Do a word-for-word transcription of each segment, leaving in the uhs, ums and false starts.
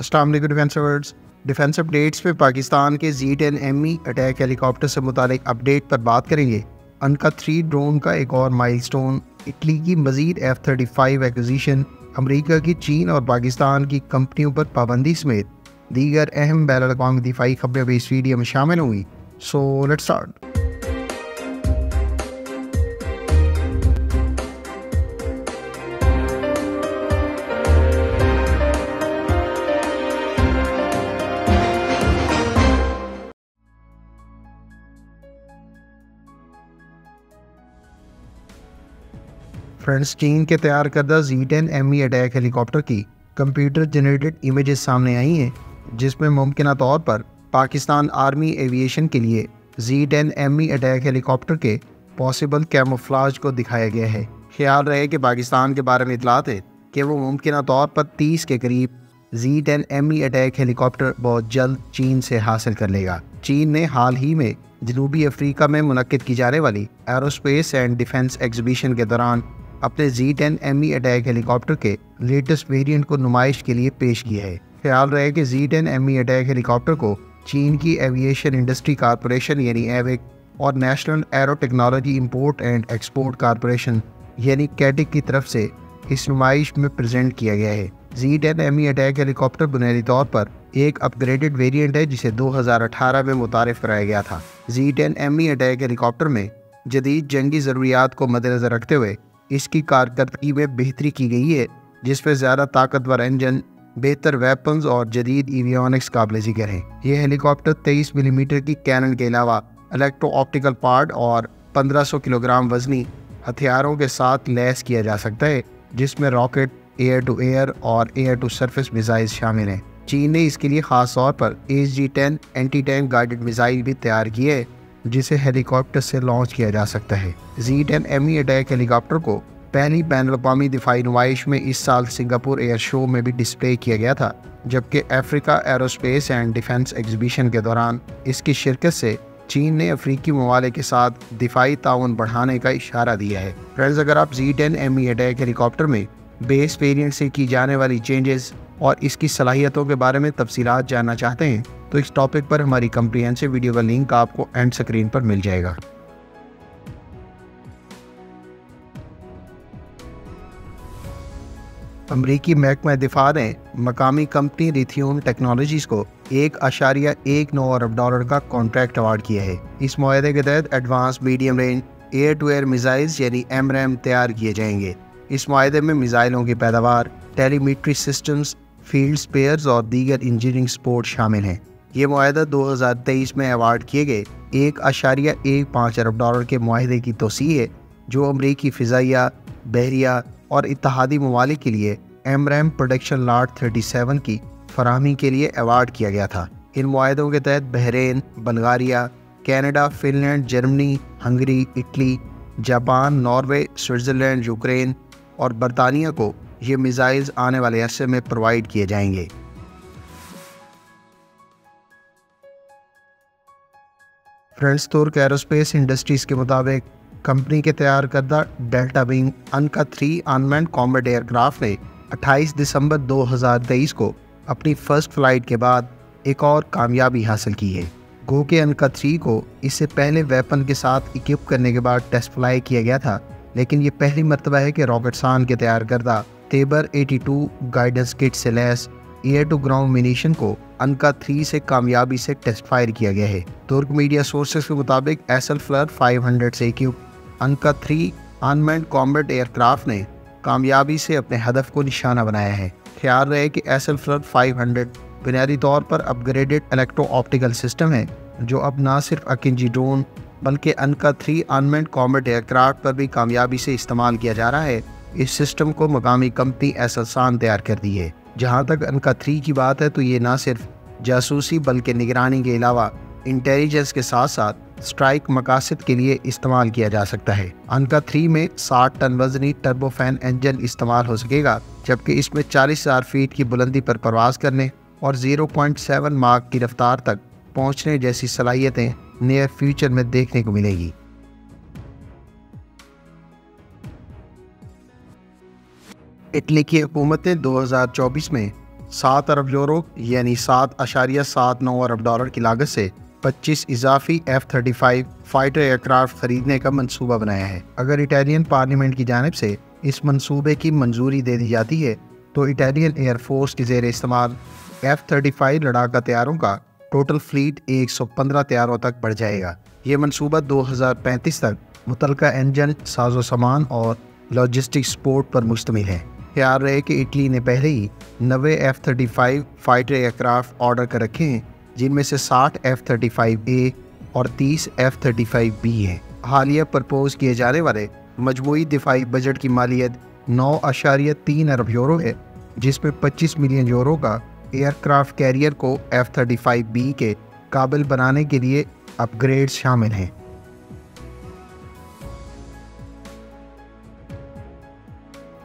अस्सलाम वालेकुम defence words. Defence updates पे पाकिस्तान के Z ten M E attack helicopter से मुतालिक अपडेट पर बात करेंगे। अनका थ्री ड्रोन का एक और माइलस्टोन, इटली की मजीद एफ थर्टी फाइव एक्विजिशन, अमरीका की चीन और पाकिस्तान की कंपनियों पर पाबंदी समेत दीगर अहम बैन-अल-अक़वामी दिफाई खबरें भी इस वीडियो में शामिल हुई। So let's start. फ्रेंड्स, चीन के तैयार करदा Z ten M E attack helicopter की कंप्यूटर जनरेटेड इमेजेस सामने आई हैं, जिसमें मुमकिन तौर पर पाकिस्तान आर्मी एविएशन के लिए Z ten M E attack helicopter के पॉसिबल कैमोफ्लाज को दिखाया गया है। ख्याल रहे कि पाकिस्तान के बारे में इतलात है कि वो मुमकिन तौर पर तीस के करीब Z ten M E attack helicopter बहुत जल्द चीन से हासिल कर लेगा। चीन ने हाल ही में जनूबी अफ्रीका में मुनक्किद की जाने वाली एरोस्पेस एंड डिफेंस एग्जीबिशन के दौरान अपने Z ten M E attack helicopter के लेटेस्ट वेरिएंट को नुमाइश के लिए पेश किया है। ख्याल रहे कि Z ten M E attack helicopter को चीन की एविएशन इंडस्ट्री कॉरपोरेशन यानी एविक और national arrow technology import and export corporation यानी कैटिक की तरफ से इस नुमाइश में प्रेजेंट किया गया है। Z ten M E attack helicopter बुनियादी तौर पर एक अपग्रेडेड वेरिएंट है, जिसे दो हज़ार अठारह में मुतारिफ कराया गया था। Z ten M E attack helicopter में जदीद जंगी ज़रूरियात को मद्देनज़र रखते हुए इसकी कारकर्दगी में बेहतरी की गई है, जिसमें ज़्यादा ताकतवर इंजन, बेहतर वेपन्स और जदीद एवियोनिक्स काबिल जिक्र हैं। यह हेलीकॉप्टर तेईस मिलीमीटर की कैनन के अलावा इलेक्ट्रो ऑप्टिकल पार्ट और पंद्रह सौ किलोग्राम वजनी हथियारों के साथ लैस किया जा सकता है, जिसमें रॉकेट, एयर टू एयर और एयर टू सरफेस मिसाइल शामिल हैं। चीन ने इसके लिए ख़ास तौर पर S G ten anti tank guided missile भी तैयार किए है, जिसे हेलीकॉप्टर से लॉन्च किया जा सकता है। Z ten M E attack helicopter को पहली बैन-उल-अक़वामी दिफाई नुमाइश में इस साल सिंगापुर एयर शो में भी डिस्प्ले किया गया था, जबकि Africa aerospace and defence exhibition के दौरान इसकी शिरकत से चीन ने अफ्रीकी ममालिक के साथ दिफाई ताउन बढ़ाने का इशारा दिया है। फ्रेंड्स, अगर आप Z ten M E attack helicopter में बेस वेरिएंट से की जाने वाली चेंजेस और इसकी सलाहियतों के बारे में तफसीलात जानना चाहते हैं तो इस टॉपिक पर हमारी कम्प्रीहेंसिव वीडियो का लिंक आपको एंड स्क्रीन पर मिल जाएगा। अमरीकी महकमा दिफा ने मकामी कंपनी लिथियम टेक्नोलॉजीज़ को एक अशारिया एक नौ अरब डॉलर का कॉन्ट्रैक्ट अवार्ड किया है। इस मुआहदे के तहत advance medium range air to air missiles यानी एमरैम तैयार किए जाएंगे। इस मुआहदे में मिसाइलों की पैदावार, टेलीमीट्री सिस्टम्स, फील्ड स्पेयर्स और दीगर इंजीनियरिंग सपोर्ट शामिल हैं। ये मुआहदा दो हज़ार तेईस में अवार्ड किए गए एक अशारिया एक पाँच अरब डॉलर के मुआहदे की तोसी है, जो अमरीकी फ़िज़ाइया, बहरिया और इत्तहादी ममालिक के लिए एमरैम प्रोडक्शन लाट सैंतीस की फराहमी के लिए अवार्ड किया गया था। इन मुआहदों के तहत Bahrain, Bulgaria, Canada, Finland, Germany, Hungary, Italy, Japan, Norway, Switzerland, Ukraine और बरतानिया को ये मिसाइल्स आने वाले अरसे में प्रोवाइड किए जाएंगे। फ्रेंड्स, तुर्क एरोस्पेस इंडस्ट्रीज़ के मुताबिक कंपनी के तैयार करदा delta wing Anka three unmanned combat aircraft ने अट्ठाईस दिसंबर दो हज़ार तेईस को अपनी फर्स्ट फ्लाइट के बाद एक और कामयाबी हासिल की है। गो के अनका थ्री को इससे पहले वेपन के साथ इक्विप करने के बाद टेस्ट फ्लाई किया गया था, लेकिन ये पहली मरतबा है कि रॉकेटसान के तैयार करदा तेबर बयासी गाइडेंस किट से लैस एयर टू ग्राउंड मिनीशन को अनका थ्री से कामयाबी से टेस्ट फायर किया गया है। तुर्क मीडिया सोर्सेज के मुताबिक एस एल फ्लर पाँच सौ से equipped Anka three unmanned combat aircraft ने कामयाबी से अपने हदफ को निशाना बनाया है। ख्याल रहे कि एस एल फ्लर पाँच सौ बुनियादी तौर पर अपग्रेडेड इलेक्ट्रो ऑप्टिकल सिस्टम है, जो अब ना सिर्फ अकिंजी ड्रोन बल्कि Anka three unmanned combat aircraft पर भी कामयाबी से इस्तेमाल किया जा रहा है। इस सिस्टम को मकामी कंपनी एसलसान तैयार कर दी है। जहां तक अनका थ्री की बात है तो ये ना सिर्फ जासूसी बल्कि निगरानी के अलावा इंटेलिजेंस के साथ साथ स्ट्राइक मकासद के लिए इस्तेमाल किया जा सकता है। अनका थ्री में साठ टन वजनी टर्बोफैन इंजन इस्तेमाल हो सकेगा, जबकि इसमें चालीस हज़ार फीट की बुलंदी पर परवाज करने और जीरो पॉइंट सेवन मार्क की रफ्तार तक पहुँचने जैसी सलाहियतें नियर फ्यूचर में देखने को मिलेगी। इटली की हुकूमत ने दो हज़ार चौबीस में सात अरब यूरो यानी सात अशारिया सात नौ अरब डॉलर की लागत से पच्चीस इजाफी F thirty five fighter aircraft खरीदने का मंसूबा बनाया है। अगर इटालियन पार्लियामेंट की जानिब से इस मंसूबे की मंजूरी दे दी जाती है तो इटालियन एयरफोर्स के जेर इस्तेमाल एफ थर्टी फाइव लड़ाका तैयारों का टोटल फ्लीट एक सौ पंद्रह तैयारों तक बढ़ जाएगा। ये मनसूबा दो हज़ार पैंतीस तक मुतलका इंजन साजो सामान और लॉजिस्टिक सपोर्ट पर मुश्तमिल है। ख्याल रहे कि इटली ने पहले ही नवे F thirty five fighter aircraft order कर रखे हैं, जिनमें से साठ एफ थर्टी फाइव ए और तीस एफ थर्टी फाइव बी हैं। हालिया प्रपोज किए जाने वाले मजमूई दिफाई बजट की मालियत नौ अशारिया तीन अरब यूरो है, जिसमें पच्चीस मिलियन यूरो का एयरक्राफ्ट कैरियर को एफ थर्टी फाइव बी के काबिल बनाने के लिए अपग्रेड शामिल हैं।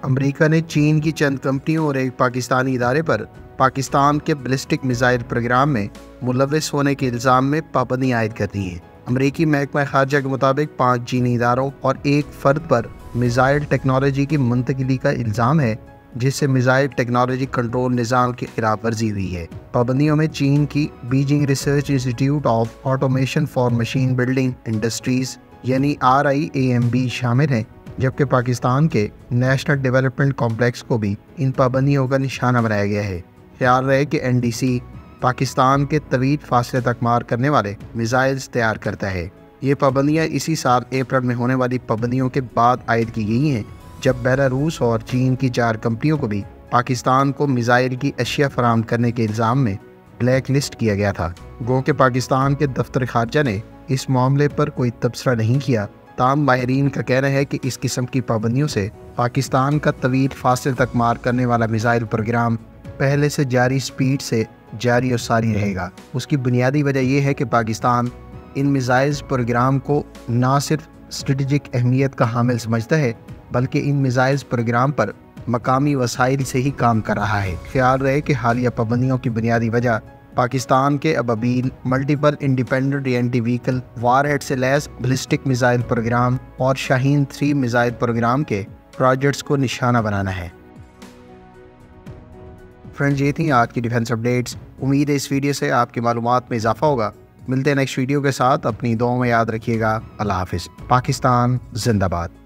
अमेरिका ने चीन की चंद कंपनियों और एक पाकिस्तानी इदारे पर पाकिस्तान के बैलिस्टिक मिसाइल प्रोग्राम में मुलविस होने के इल्ज़ाम में पाबंदी आयद कर दी है। अमरीकी महकमा खारजा के मुताबिक पाँच चीनी इदारों और एक फर्द पर मिसाइल टेक्नोलॉजी की मुंतकिली का इल्ज़ाम है, जिससे मिसाइल टेक्नोलॉजी कंट्रोल निज़ाम की खिलाफ वर्जी हुई है। पाबंदियों में चीन की Beijing research institute of automation for machine building industries यानी R I A M B शामिल हैं, जबकि पाकिस्तान के नेशनल डेवलपमेंट कॉम्प्लेक्स को भी इन पाबंदियों का निशाना बनाया गया है। ख्याल रहे कि एन डी सी पाकिस्तान के तवील फासले तक मार करने वाले मिसाइल्स तैयार करता है। ये पाबंदियाँ इसी साल अप्रैल में होने वाली पाबंदियों के बाद आयद की गई हैं, जब बेलारूस और चीन की चार कंपनियों को भी पाकिस्तान को मिसाइल की अशिया फराहम करने के इल्ज़ाम में ब्लैक लिस्ट किया गया था। गो के पाकिस्तान के दफ्तर खारजा ने इस मामले पर कोई तबसरा नहीं किया। तमाम माहरीन का कहना है कि इस किस्म की पाबंदियों से पाकिस्तान का तवील फासले तक मार करने वाला मिसाइल प्रोग्राम पहले से जारी स्पीड से जारी और सारी रहेगा। उसकी बुनियादी वजह यह है कि पाकिस्तान इन मिसाइल्स प्रोग्राम को ना सिर्फ स्ट्रेटजिक अहमियत का हामिल समझता है, बल्कि इन मिसाइल्स प्रोग्राम पर मकामी वसाइल से ही काम कर रहा है। ख्याल रहे कि हालिया पाबंदियों की बुनियादी वजह पाकिस्तान के Ababeel multiple independent anti vehicle warhead से लैस बैलिस्टिक मिसाइल प्रोग्राम और शाहीन थ्री मिसाइल प्रोग्राम के प्रोजेक्ट्स को निशाना बनाना है। फ्रेंड्स, ये थी आज की डिफेंस अपडेट्स। उम्मीद है इस वीडियो से आपकी मालूमात में इजाफा होगा। मिलते हैं नेक्स्ट वीडियो के साथ। अपनी दुआओं में याद रखिएगा। अल्लाह हाफिज़। पाकिस्तान जिंदाबाद।